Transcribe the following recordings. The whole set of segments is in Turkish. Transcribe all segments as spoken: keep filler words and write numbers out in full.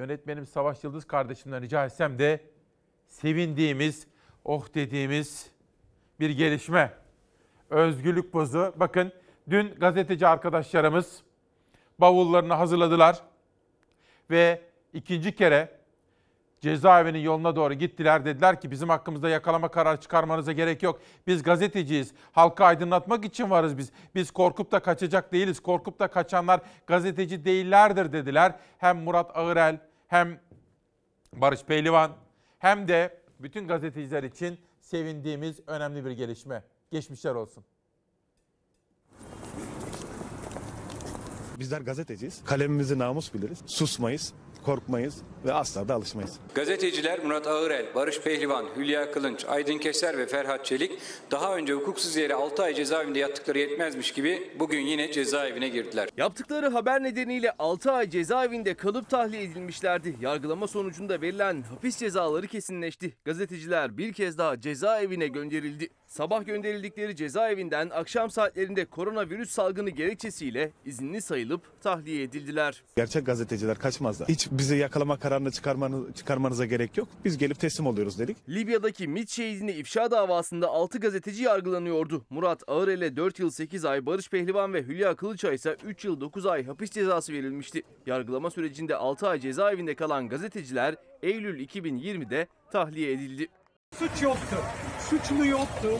yönetmenim Savaş Yıldız kardeşimden rica etsem de sevindiğimiz, oh dediğimiz bir gelişme. Özgürlük pozu. Bakın dün gazeteci arkadaşlarımız bavullarını hazırladılar ve ikinci kere cezaevinin yoluna doğru gittiler. Dediler ki bizim hakkımızda yakalama kararı çıkarmanıza gerek yok. Biz gazeteciyiz. Halkı aydınlatmak için varız biz. Biz korkup da kaçacak değiliz. Korkup da kaçanlar gazeteci değillerdir dediler. Hem Murat Ağırel hem Barış Pehlivan hem de bütün gazeteciler için sevindiğimiz önemli bir gelişme. Geçmişler olsun. Bizler gazeteciyiz. Kalemimizi namus biliriz. Susmayız, korkmayız ve asla da alışmayız. Gazeteciler Murat Ağırel, Barış Pehlivan, Hülya Kılınç, Aydın Keser ve Ferhat Çelik daha önce hukuksuz yere altı ay cezaevinde yattıkları yetmezmiş gibi bugün yine cezaevine girdiler. Yaptıkları haber nedeniyle altı ay cezaevinde kalıp tahliye edilmişlerdi. Yargılama sonucunda verilen hapis cezaları kesinleşti. Gazeteciler bir kez daha cezaevine gönderildi. Sabah gönderildikleri cezaevinden akşam saatlerinde koronavirüs salgını gerekçesiyle izinli sayılıp tahliye edildiler. Gerçek gazeteciler kaçmazlar. Hiç bizi yakalama kararını çıkarmanı, çıkarmanıza gerek yok. Biz gelip teslim oluyoruz dedik. Libya'daki MİT şehidini ifşa davasında altı gazeteci yargılanıyordu. Murat Ağırel'e dört yıl sekiz ay, Barış Pehlivan ve Hülya Kılıç'a ise üç yıl dokuz ay hapis cezası verilmişti. Yargılama sürecinde altı ay cezaevinde kalan gazeteciler Eylül iki bin yirmi'de tahliye edildi. Suç yoktu, suçlu yoktu.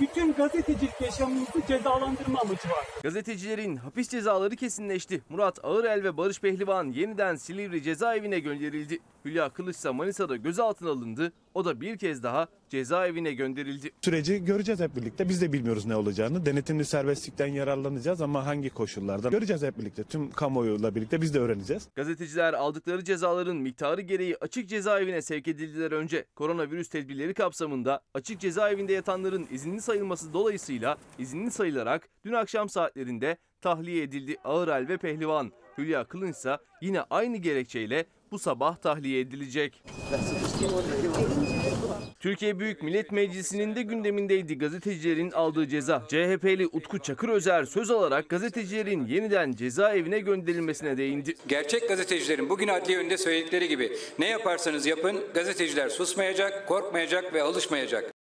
Bütün gazetecilik yaşamımızı cezalandırma amacı var. Gazetecilerin hapis cezaları kesinleşti. Murat Ağırel ve Barış Pehlivan yeniden Silivri cezaevine gönderildi. Hülya Kılıç ise Manisa'da gözaltına alındı. O da bir kez daha cezaevine gönderildi. Süreci göreceğiz hep birlikte. Biz de bilmiyoruz ne olacağını. Denetimli serbestlikten yararlanacağız ama hangi koşullarda göreceğiz hep birlikte. Tüm kamuoyuyla birlikte biz de öğreneceğiz. Gazeteciler aldıkları cezaların miktarı gereği açık cezaevine sevk edildiler önce. Koronavirüs tedbirleri kapsamında açık cezaevinde yatanların izinli sayılması dolayısıyla izinli sayılarak dün akşam saatlerinde tahliye edildi Ağırel ve Pehlivan. Hülya Kılınç ise yine aynı gerekçeyle bu sabah tahliye edilecek. Türkiye Büyük Millet Meclisi'nin de gündemindeydi gazetecilerin aldığı ceza. C H P'li Utku Çakırözer söz alarak gazetecilerin yeniden cezaevine gönderilmesine değindi. Gerçek gazetecilerin bugün adliye önünde söyledikleri gibi ne yaparsanız yapın gazeteciler susmayacak, korkmayacak ve alışmayacak.